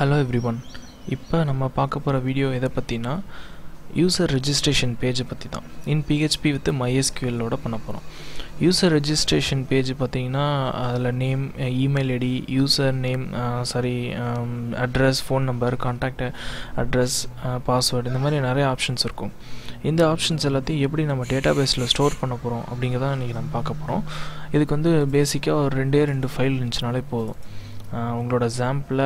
Hello everyone. Now we will talk about a video about user registration page in PHP with MySQL. User registration page is name, email ID, username, address, phone number, contact address, password. There are many options. These options are எப்படி நம்ம டேட்டாபேஸ்ல store பண்ண போறோம் அப்படிங்கறத இன்னைக்கு நாம பார்க்க போறோம். இதுக்கு வந்து பேசிக்கா ஒரு ரெண்டு ஃபைல் இருந்துனாலே போதும். உங்களோட XAMPPல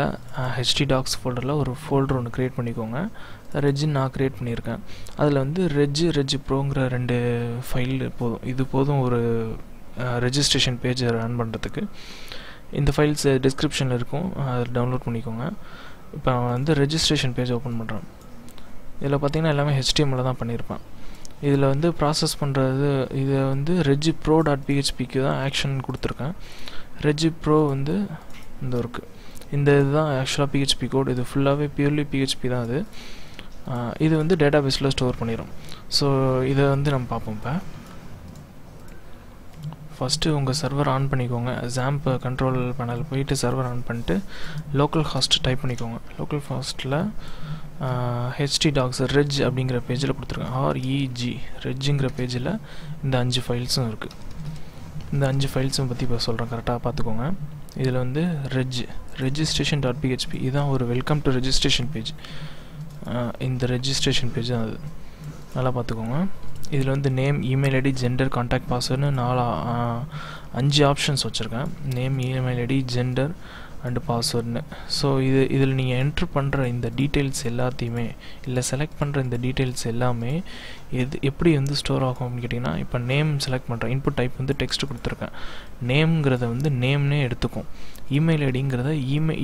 HTDocs ஃபோல்டர்ல ஒரு ஃபோல்டர் ஒன்னு கிரியேட் பண்ணிக்கோங்க. reg நான் கிரியேட் பண்ணியிருக்கேன். அதுல வந்து reg proங்கற ரெண்டு ஃபைல் போதும். இது போதும் ஒரு ரெஜிஸ்ட்ரேஷன் பேஜ் ரன் பண்றதுக்கு. இந்த ஃபைல்ஸ் descriptionல இருக்கும். அத டவுன்லோட் பண்ணிக்கோங்க. இப்போ நான் வந்து ரெஜிஸ்ட்ரேஷன் பேஜ் ஓபன் பண்றேன். இதல பாத்தீங்கன்னா எல்லாமே HTML ல தான் பண்ணிருப்பேன். இதல வந்து process பண்றது இது வந்து regpro.php க்கு தான் ஆக்ஷன் கொடுத்திருக்கேன். regpro வந்து இந்த இருக்கு. இந்த இதுதான் actual php கோட். இது ஃபுல்லாவே purely php தான் அது. இது வந்து டேட்டாபேஸ்ல ஸ்டோர் பண்ணிரும். சோ இத வந்து நம்ம பாப்போம் இப்ப. ஃபர்ஸ்ட் உங்க சர்வர் ஆன் பண்ணிக்கோங்க. XAMPP கண்ட்ரோல் பேனல் போய்ட்டு சர்வர் ஆன் பண்ணிட்டு local host டைப் பண்ணிக்கோங்க. local hostல HTDocs reg அப்படிங்கற பேஜ்ல கொடுத்திருக்கேன். reg regங்கற பேஜ்ல இந்த 5 ஃபைல்ஸும் இருக்கு. இந்த 5 ஃபைல்ஸும் பத்தி இப்ப சொல்றேன். கரெக்ட்டா பாத்துக்கோங்க. இதுல வந்து registration.php இதான் ஒரு வெல்கம் டு registration பேஜ். இந்த registration பேஜ் அது. நல்லா பாத்துக்கோங்க. இதுல வந்து name, email id, gender, contact password னு 5 ஆப்ஷன்ஸ் வச்சிருக்கேன். name, email id, gender and password னு. சோ இதுல நீங்க என்டர் பண்ற இந்த டீடைல்ஸ் எல்லாத்தையுமே இல்ல செலக்ட் பண்ற இந்த டீடைல்ஸ் எல்லாமே எப்படி வந்து ஸ்டோர் ஆகும் அப்படி கேட்டினா இப்போ நேம் செலக்ட் பண்றேன். இன்புட் டைப் வந்து டெக்ஸ்ட் கொடுத்திருக்கேன். நேம்ங்கறதை வந்து நேம்னே எடுத்துக்கும். ஈமெயில் ஐடிங்கறதை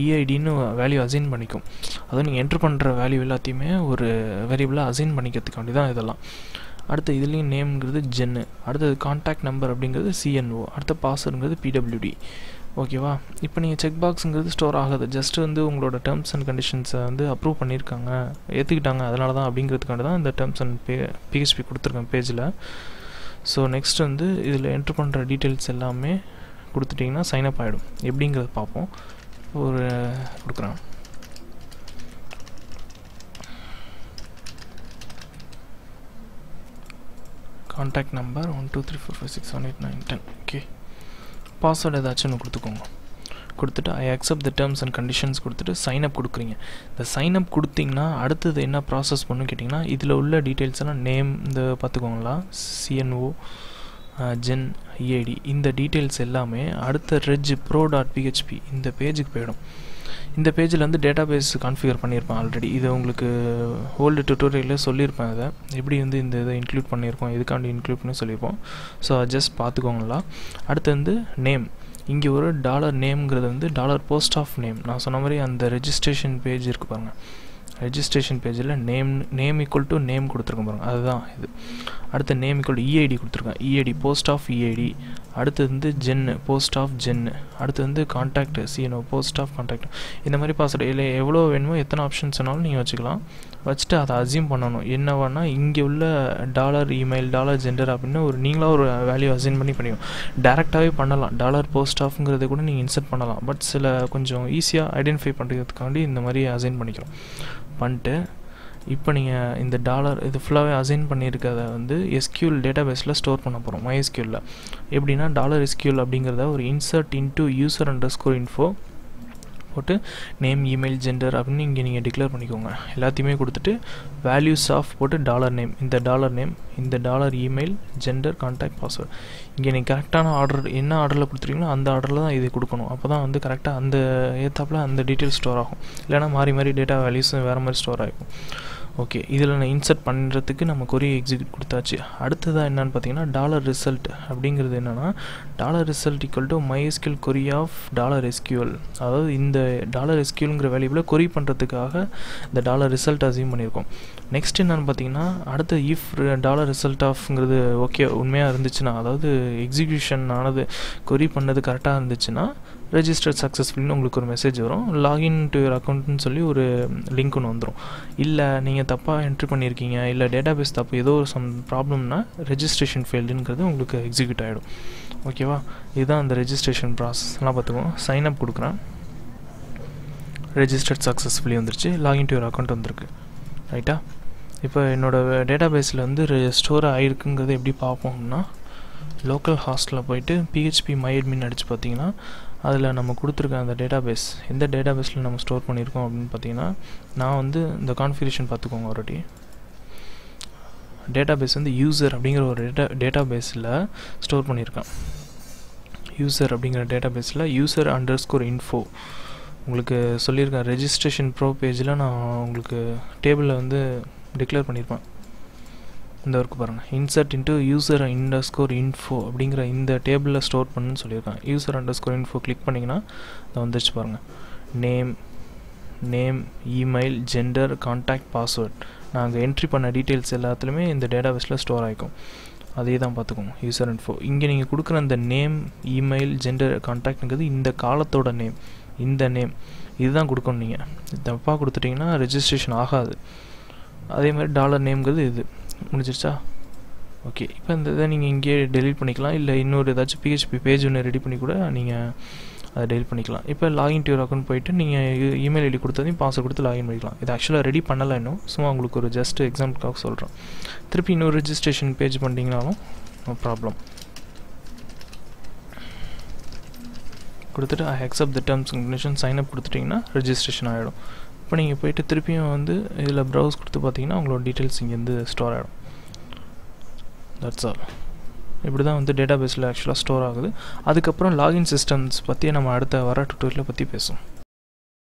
EID னு வேல்யூ அசைன் பண்ணிக்கும். அத நீங்க என்டர் பண்ற வேல்யூ எல்லாத்தையுமே ஒரு வேரியபிளா அசைன் பண்ணிக்கிறதுக்கு வேண்டி தான் இதெல்லாம். அடுத்து இதுலயும் நேம்ங்கறது ஜென். அடுத்து கான்டாக்ட் நம்பர் அப்படிங்கறது CNO. அடுத்து பாஸ்வேர்ட்ங்கறது PWD. ஓகேவா? இப்போ நீங்க செக் பாக்ஸ்ங்கறது ஸ்டோர் ஆகாது. just வந்து உங்களோட terms and conditions வந்து அப்ரூவ் பண்ணிருக்காங்க. ஏத்துக்கிட்டாங்க. அதனால தான் அப்படிங்கிறதுக்காக தான் இந்த terms and PHP கொடுத்திருக்கேன் பேஜ்ல. சோ நெக்ஸ்ட் வந்து இதுல என்டர் பண்ற டீடைல்ஸ் எல்லாமே கொடுத்துட்டீங்கன்னா சைன் அப் ஆயிடும். எப்படிங்கறது பாப்போம். ஒரு கொடுக்கறேன். contact number 123456789110. okay, password ஏதாச்சும் கொடுத்துக்கோங்க. கொடுத்துட்டு I accept the terms and conditions கொடுத்துட்டு sign up கொடுக்குறீங்க. இந்த sign up கொடுத்தீங்கன்னா அடுத்து என்ன process பண்ணனும் கேட்டிங்கன்னா இதுல உள்ள டீடைல்ஸ் எல்லாம் நேம் இந்த பாத்துக்கோங்களா CNO gen EID இந்த டீடைல்ஸ் எல்லாமே அடுத்து regpro.php இந்த பேஜுக்கு போய்டும். இந்த பேஜ்ல வந்து டேட்டாபேஸ் கான்ஃபிகர் பண்ணிருப்பேன் ஆல்ரெடி. இது உங்களுக்கு ஹோல் டியூட்டோரியல்ல சொல்லிருப்பேன். அத எப்படி வந்து இந்த இத இன்க்ளூட் பண்ணிருக்கோம் எதுக்காண்டி இன்க்ளூட் பண்ணி சொல்லிருப்போம். So just பாத்துக்கோங்களா. அடுத்து வந்து நேம் இங்க ஒரு $nameங்கறது வந்து $post of name. நான் சொன்ன மாதிரி அந்த ரெஜிஸ்ட்ரேஷன் பேஜ் இருக்கு பாருங்க. ரெஜிஸ்ட்ரேஷன் பேஜ்ல name = name கொடுத்திருக்கேன் பாருங்க. அதுதான் இது. அடுத்து name = EID கொடுத்திருக்கேன். EID post of EID. அடுத்து வந்து gen post of gen. அடுத்து வந்து contact CNO post of contact. இந்த மாதிரி பாஸ்வேர்ட் இல்ல எவ்வளவு வேணுமோ எத்தனை ஆப்ஷன்ஸ் வேணாலும் நீங்க வச்சுக்கலாம். வச்சிட்டு அத அசைன் பண்ணனும். என்னவானா இங்க உள்ள $email, $gender அப்படின ஒரு நீங்களா ஒரு வேல்யூ அசைன் பண்ணியும் டைரக்டாவே பண்ணலாம். $post ofங்கறத கூட நீங்க இன்சர்ட் பண்ணலாம். பட் சில கொஞ்சம் ஈஸியா ஐடென்டிஃபை பண்றதுக்காண்டி இந்த மாதிரி அசைன் பண்ணிக்கிறோம். பண்ணிட்டு இப்போ நீங்க இந்த இது ஃபுல்லாவே அசைன் பண்ணிருக்கத வந்து SQL டேட்டாபேஸ்ல ஸ்டோர் பண்ண போறோம். MySQL ல எப்படினா $SQL அப்படிங்கறத ஒரு insert into user_info போட்டு நேம், இமெயில், ஜெண்டர் அப்படி இங்க நீங்க டிக்ளேர் பண்ணிக்கோங்க. எல்லாத்தையுமே கொடுத்துட்டு values of போட்டு $name, இந்த $name, இந்த $email, ஜெண்டர், கான்டாக்ட், பாஸ்வேர்ட் இங்க நீங்க கரெக்ட்டான ஆர்டர் என்ன ஆர்டர்ல கொடுத்துறீங்களோ அந்த ஆர்டர்ல தான் இது கொடுக்கணும். அப்பதான் வந்து கரெக்ட்டா அந்த ஏத்தாப்ல அந்த டீடைல்ஸ் ஸ்டோர் ஆகும். இல்லனா மாறி டேட்டா values வேற மாதிரி ஸ்டோர் ஆகும். ஓகே, இதுல நான் இன்சர்ட் பண்றதுக்கு நம்ம query எக்ஸிக்யூட் கொடுத்தாச்சு. அடுத்துதா என்னன்னு பாத்தீங்கன்னா $result அப்படிங்கிறது என்னன்னா $result = mysql query of $sql. அதாவது இந்த $sqlங்கற வேல்யூல query பண்றதுக்காக இந்த $result அசைன் பண்ணிருக்கோம். நெக்ஸ்ட் என்னன்னு பாத்தீங்கன்னா அடுத்து if $result ofங்கறது ஓகே உண்மையா இருந்துச்சுனா அதாவது எக்ஸிகியூஷன் ஆனது query பண்ணது கரெக்ட்டா இருந்துச்சுனா registered successfully னு உங்களுக்கு ஒரு மெசேஜ் வரும். login to your account னு சொல்லி ஒரு லிங்க் ஒன்னு வந்துரும். இல்ல நீங்க தப்பா என்டர் பண்ணிருக்கீங்க இல்ல டேட்டாபேஸ் தப்பு ஏதோ ஒரு some problemனா registration failed-ங்கறது உங்களுக்கு எக்ஸிக்யூட் ஆயிடும். ஓகேவா? இதான் அந்த registration process. நான் பாத்துக்கோங்க. sign up கொடுக்கறேன். registered successfully login to your account right இப்போ என்னோட டேட்டாபேஸ்ல ஸ்டோர் ஆயிருக்குங்கறது எப்படி பாப்போம்னா local hostல போய்ட்டு php myadmin அடிச்சு பாத்தீங்கன்னா அதுல நம்ம கொடுத்திருக்க அந்த டேட்டாபேஸ் எந்த டேட்டாபேஸ்ல நம்ம ஸ்டோர் பண்ணிருக்கோம் அப்படினு பாத்தீங்கன்னா நான் இந்த கான்ஃபிகுரேஷன் பாத்துக்கோங்க ஆல்ரெடி database user அப்படிங்கற ஒரு டேட்டாபேஸ்ல ஸ்டோர் பண்ணிருக்கேன் user அப்படிங்கற டேட்டாபேஸ்ல user_info உங்களுக்கு சொல்லிருக்கேன் ரெஜிஸ்ட்ரேஷன் ப்ரோ பேஜ்ல நான் உங்களுக்கு டேபிள்ல declare பண்ணிருப்பேன் இந்த வர்க்கு பாருங்க insert into user_info அப்படிங்கற இந்த டேபிள்ல ஸ்டோர் பண்ணனும்னு சொல்லிருக்கேன் user_info click பண்ணீங்கனா அது வந்துச்சு பாருங்க name email gender contact password நாங்க என்ட்ரி பண்ண டீடைல்ஸ் எல்லாத்துலயுமே இந்த டேட்டாபேஸ்ல ஸ்டோர் ஆயிக்கும் அதே தான் பாத்துக்கோங்க user_info இங்க நீங்க கொடுக்கிற அந்த name email gender contactங்கிறது இந்த காலத்தோட நேம் இந்த நேம் இதுதான் கொடுக்கணும் நீங்க தப்பா கொடுத்துட்டீங்கன்னா ரெஜிஸ்ட்ரேஷன் ஆகாது அதே மாதிரி டாலர் நேம்ங்கிறது இது முடிஞ்சிருச்சா ஓகே இப்போ இத நீங்க இங்கே delete பண்ணிக்கலாம் இல்ல இன்னொரு ஏதாச்சும் php பேஜ் ஒன்னு ரெடி பண்ணி கூட நீங்க அத delete பண்ணிக்கலாம் இப்போ login to your account போய்ட்டு நீங்க email ஐடி கொடுத்ததையும் பாஸ்வேர்ட் கொடுத்து login பண்ணிக்கலாம் இது actually ரெடி பண்ணல இன்னும் சும்மா உங்களுக்கு ஒரு just example-க்காக சொல்றேன் திருப்பி இன்னொரு ரெஜிஸ்ட்ரேஷன் பேஜ் பண்ணீங்கனாலும் no problem கொடுத்துட்டு I accept the terms and conditions sign up கொடுத்துட்டீங்கன்னா ரெஜிஸ்ட்ரேஷன் ஆயிடும் இப்போ நீங்க போய்ட்டு திருப்பியும் இதல browse கொடுத்து பாத்தீங்கன்னா உங்களோட டீடைல்ஸ் இங்க ஸ்டோர் ஆகும் that's all இப்படி தான் டேட்டாபேஸ்ல actually ஸ்டோர் ஆகுது அதுக்கு அப்புறம் login systems பத்தி நம்ம அடுத்த வர டுட்டோரியல்ல பத்தி பேசுவோம்